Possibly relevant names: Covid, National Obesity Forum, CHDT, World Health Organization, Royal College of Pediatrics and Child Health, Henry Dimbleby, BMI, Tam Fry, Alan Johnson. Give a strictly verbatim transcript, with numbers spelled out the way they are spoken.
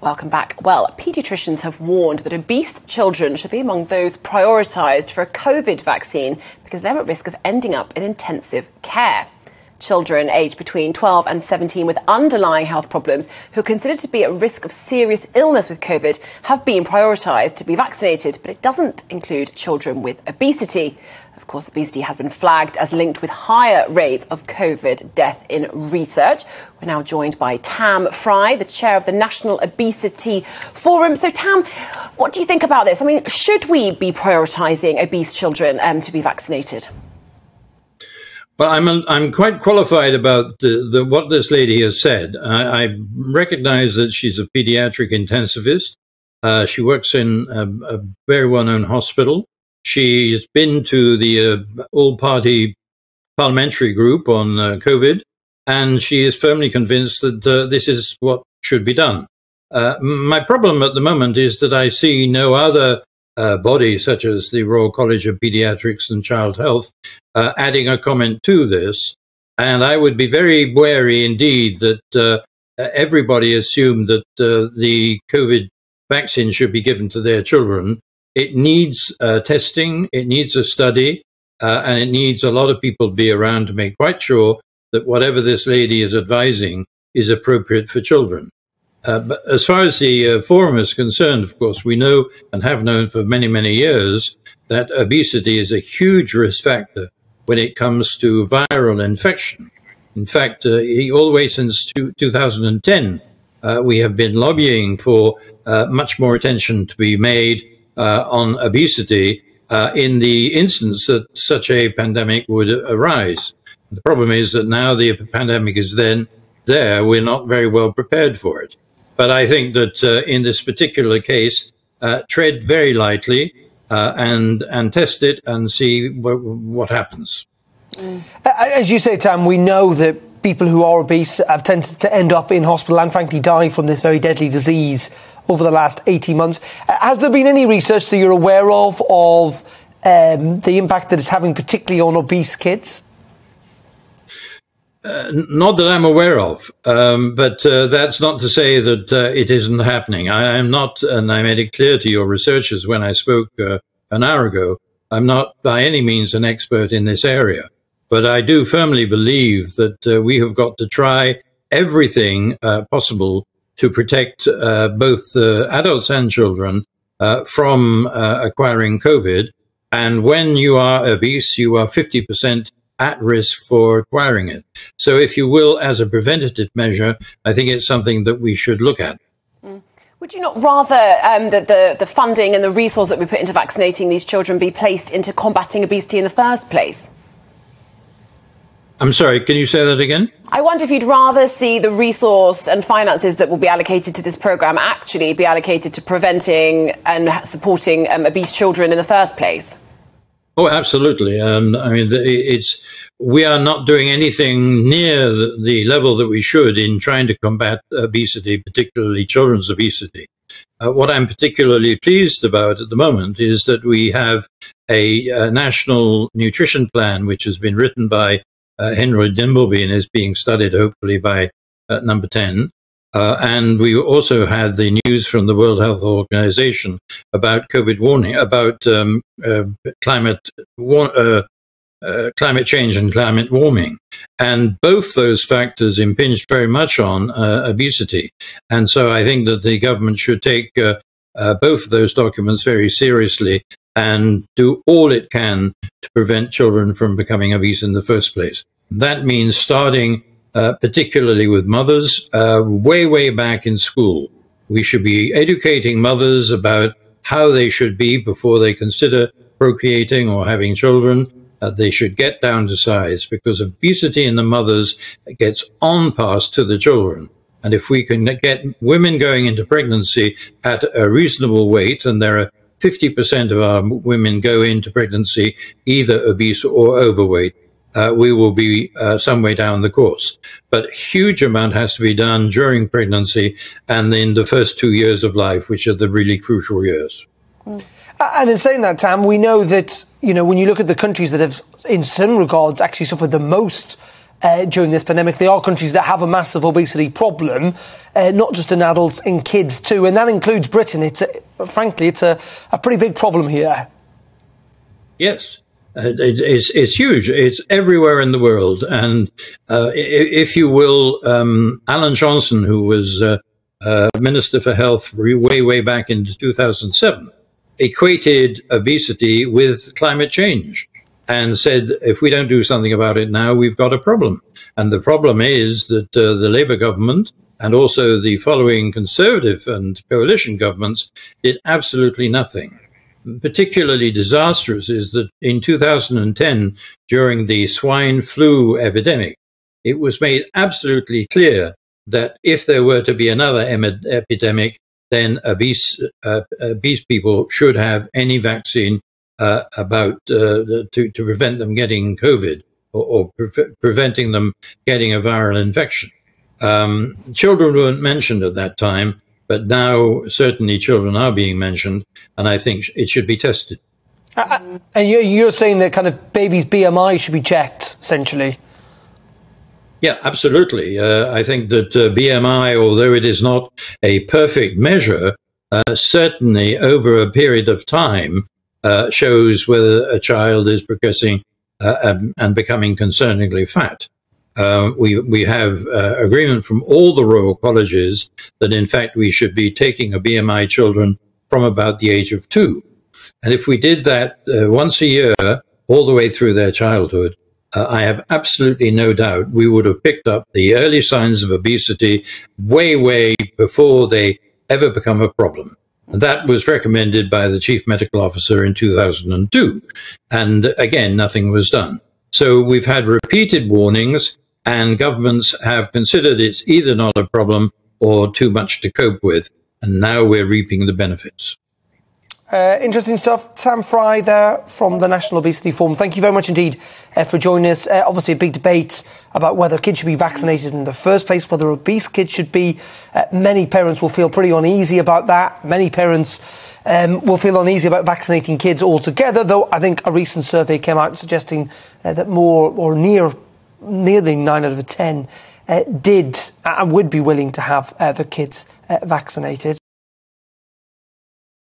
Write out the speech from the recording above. Welcome back. Well, paediatricians have warned that obese children should be among those prioritised for a COVID vaccine because they're at risk of ending up in intensive care. Children aged between twelve and seventeen with underlying health problems who are considered to be at risk of serious illness with COVID have been prioritised to be vaccinated, but it doesn't include children with obesity. Of course, obesity has been flagged as linked with higher rates of COVID death in research. We're now joined by Tam Fry, the chair of the National Obesity Forum. So, Tam, what do you think about this? I mean, should we be prioritising obese children um, to be vaccinated? Well, I'm, a, I'm quite qualified about the, the, what this lady has said. I, I recognize that she's a pediatric intensivist. Uh, she works in a, a very well-known hospital. She's been to the uh, all-party parliamentary group on uh, COVID, and she is firmly convinced that uh, this is what should be done. Uh, my problem at the moment is that I see no other uh, body, such as the Royal College of Pediatrics and Child Health, uh, adding a comment to this. And I would be very wary indeed that uh, everybody assumed that uh, the COVID vaccine should be given to their children. It needs uh, testing, it needs a study, uh, and it needs a lot of people to be around to make quite sure that whatever this lady is advising is appropriate for children. Uh, but as far as the uh, forum is concerned, of course, we know and have known for many, many years that obesity is a huge risk factor when it comes to viral infection. In fact, uh, all the way since two thousand ten, uh, we have been lobbying for uh, much more attention to be made Uh, on obesity uh, in the instance that such a pandemic would arise. The problem is that now the pandemic is then there, we're not very well prepared for it. But I think that uh, in this particular case, uh, tread very lightly uh, and, and test it and see wh what happens. Mm. As you say, Tam, we know that people who are obese have tended to end up in hospital and frankly die from this very deadly disease over the last eighteen months. Has there been any research that you're aware of, of um, the impact that it's having particularly on obese kids? Uh, not that I'm aware of, um, but uh, that's not to say that uh, it isn't happening. I am not, and I made it clear to your researchers when I spoke uh, an hour ago, I'm not by any means an expert in this area, but I do firmly believe that uh, we have got to try everything uh, possible to protect uh, both uh, adults and children uh, from uh, acquiring COVID. And when you are obese, you are fifty percent at risk for acquiring it. So if you will, as a preventative measure, I think it's something that we should look at. Mm. Would you not rather um, that the, the funding and the resource that we put into vaccinating these children be placed into combating obesity in the first place? I'm sorry, can you say that again? I wonder if you'd rather see the resource and finances that will be allocated to this programme actually be allocated to preventing and supporting um, obese children in the first place. Oh, absolutely. Um, I mean, it's we are not doing anything near the, the level that we should in trying to combat obesity, particularly children's obesity. Uh, what I'm particularly pleased about at the moment is that we have a, a national nutrition plan, which has been written by Uh, Henry Dimbleby and is being studied hopefully by uh, number ten. Uh, and we also had the news from the World Health Organization about COVID warning, about um, uh, climate, war uh, uh, climate change and climate warming. And both those factors impinge very much on uh, obesity. And so I think that the government should take uh, uh, both of those documents very seriously and do all it can to prevent children from becoming obese in the first place. That means starting uh, particularly with mothers uh, way, way back in school. We should be educating mothers about how they should be before they consider procreating or having children. Uh, they should get down to size because obesity in the mothers gets on past to the children. And if we can get women going into pregnancy at a reasonable weight, and there are fifty percent of our women go into pregnancy either obese or overweight, uh, we will be uh, some way down the course. But a huge amount has to be done during pregnancy and in the first two years of life, which are the really crucial years. Mm. And in saying that, Tam, we know that, you know, when you look at the countries that have, in some regards, actually suffered the most uh, during this pandemic. They are countries that have a massive obesity problem, uh, not just in adults, in kids too. And that includes Britain. It's a, frankly, it's a, a pretty big problem here. Yes. Uh, it, it's, it's huge. It's everywhere in the world. And uh, if you will, um, Alan Johnson, who was uh, uh, Minister for Health way, way back in two thousand seven, equated obesity with climate change and said, if we don't do something about it now, we've got a problem. And the problem is that uh, the Labour government and also the following Conservative and coalition governments did absolutely nothing. Particularly disastrous is that in two thousand ten, during the swine flu epidemic, it was made absolutely clear that if there were to be another epidemic, then obese, uh, obese people should have any vaccine uh, about uh, to, to prevent them getting COVID or, or pre preventing them getting a viral infection. Um, children weren't mentioned at that time. But now, certainly, children are being mentioned, and I think it should be tested. Uh, and you're saying that kind of babies' B M I should be checked, essentially? Yeah, absolutely. Uh, I think that uh, B M I, although it is not a perfect measure, uh, certainly over a period of time uh, shows whether a child is progressing uh, um, and becoming concerningly fat. Uh, we, we have uh, agreement from all the Royal Colleges that, in fact, we should be taking a B M I children from about the age of two. And if we did that uh, once a year, all the way through their childhood, uh, I have absolutely no doubt we would have picked up the early signs of obesity way, way before they ever become a problem. And that was recommended by the Chief Medical Officer in two thousand two. And again, nothing was done. So we've had repeated warnings, and governments have considered it's either not a problem or too much to cope with. And now we're reaping the benefits. Uh, interesting stuff. Tam Fry there from the National Obesity Forum. Thank you very much indeed uh, for joining us. Uh, obviously a big debate about whether kids should be vaccinated in the first place, whether obese kids should be. Uh, many parents will feel pretty uneasy about that. Many parents um, will feel uneasy about vaccinating kids altogether, though I think a recent survey came out suggesting uh, that more or near, nearly nine out of ten uh, did and would be willing to have uh, their kids uh, vaccinated.